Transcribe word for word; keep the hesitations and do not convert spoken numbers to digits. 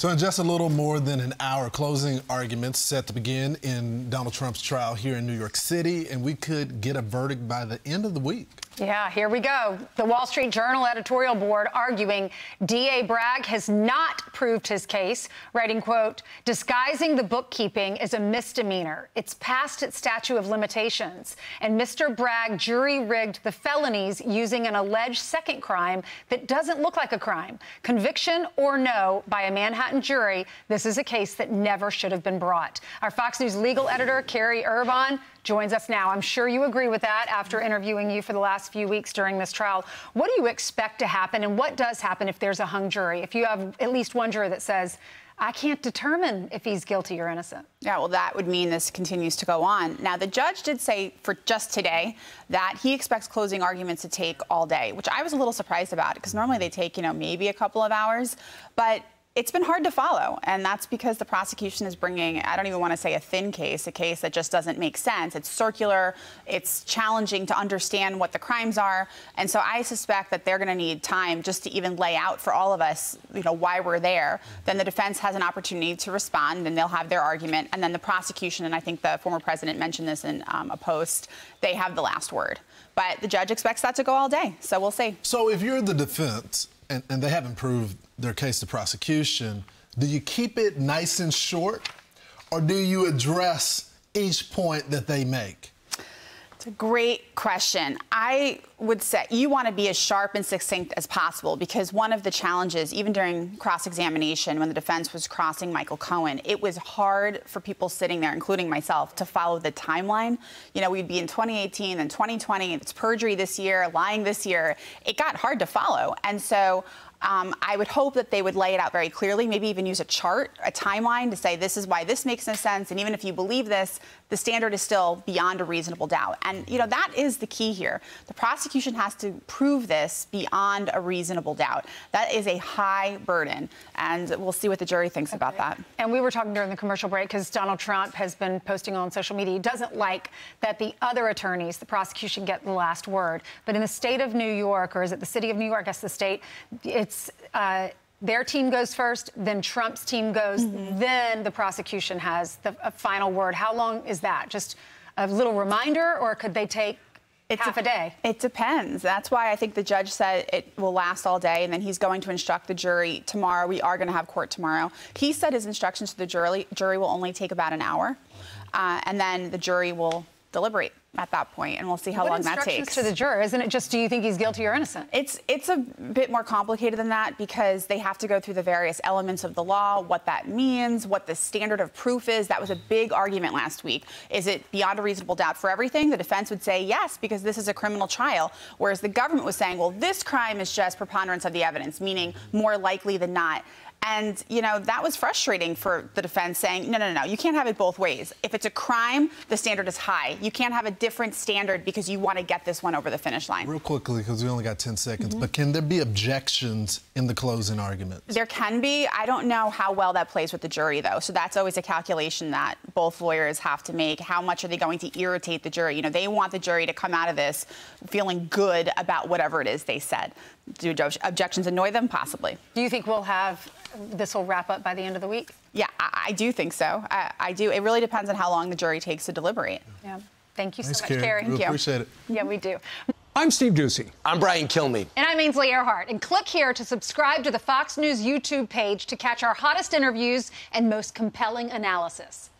So in just a little more than an hour, closing arguments set to begin in Donald Trump's trial here in New York City, and we could get a verdict by the end of the week. Yeah, here we go. The Wall Street Journal editorial board arguing D A Bragg has not proved his case, writing, quote, disguising the bookkeeping is a misdemeanor. It's past its statute of limitations. And Mister Bragg jury-rigged the felonies using an alleged second crime that doesn't look like a crime. Conviction or no, by a Manhattan jury, this is a case that never should have been brought. Our Fox News legal editor, Kerri Urbahn, joins us now. I'm sure you agree with that after interviewing you for the last few weeks during this trial. What do you expect to happen, and what does happen if there's a hung jury, if you have at least one juror that says, I can't determine if he's guilty or innocent? Yeah, well, that would mean this continues to go on. Now, the judge did say for just today that he expects closing arguments to take all day, which I was a little surprised about because normally they take, you know, maybe a couple of hours. But it's been hard to follow, and that's because the prosecution is bringing, I don't even want to say a thin case, a case that just doesn't make sense. It's circular, it's challenging to understand what the crimes are, and so I suspect that they're going to need time just to even lay out for all of us, you know, why we're there. Then the defense has an opportunity to respond, and they'll have their argument, and then the prosecution, and I think the former president mentioned this in um, a post, they have the last word. But the judge expects that to go all day, so we'll see. So if you're the defense, And, and they haven't proved their case to prosecution, do you keep it nice and short, or do you address each point that they make? It's a great question. I would say you want to be as sharp and succinct as possible, because one of the challenges, even during cross-examination, when the defense was crossing Michael Cohen, it was hard for people sitting there, including myself, to follow the timeline. You know, we'd be in twenty eighteen and twenty twenty, and it's perjury this year, lying this year. It got hard to follow. And so Um, I would hope that they would lay it out very clearly, maybe even use a chart, a timeline to say this is why this makes no sense. And even if you believe this, the standard is still beyond a reasonable doubt. And, you know, that is the key here. The prosecution has to prove this beyond a reasonable doubt. That is a high burden. And we'll see what the jury thinks okay. about that. And we were talking during the commercial break because Donald Trump has been posting on social media. He doesn't like that the other attorneys, the prosecution, get the last word. But in the state of New York, or is it the city of New York? I guess the state, it's It's, uh, their team goes first, then Trump's team goes, mm-hmm. then the prosecution has the uh, final word. How long is that? Just a little reminder, or could they take It's half a, a day? It depends. That's why I think the judge said it will last all day, and then he's going to instruct the jury tomorrow. We are going to have court tomorrow. He said his instructions to the jury, jury will only take about an hour, uh, and then the jury will deliberate at that point, and we'll see how what long that takes. Instructions to the juror, isn't it just do you think he's guilty or innocent? It's it's a bit more complicated than that, because they have to go through the various elements of the law, what that means, what the standard of proof is. That was a big argument last week. Is it beyond a reasonable doubt for everything? The defense would say yes, because this is a criminal trial, whereas the government was saying, well, this crime is just preponderance of the evidence, meaning more likely than not. And, you know, that was frustrating for the defense, saying, no, no, no, you can't have it both ways. If it's a crime, the standard is high. You can't have a different standard because you want to get this one over the finish line. Real quickly, because we only got ten seconds, mm-hmm. but can there be objections in the closing argument? There can be. I don't know how well that plays with the jury, though. So that's always a calculation that both lawyers have to make. How much are they going to irritate the jury? You know, they want the jury to come out of this feeling good about whatever it is they said. Do objections annoy them? Possibly. Do you think we'll have this will wrap up by the end of the week? Yeah, I, I do think so. I, I do. It really depends on how long the jury takes to deliberate. Yeah. Thank you so nice much, Kerri. Thank you. Appreciate it. Yeah, we do. I'm Steve Doocy. I'm Brian Kilmeade. And I'm Ainsley Earhart. And click here to subscribe to the Fox News YouTube page to catch our hottest interviews and most compelling analysis.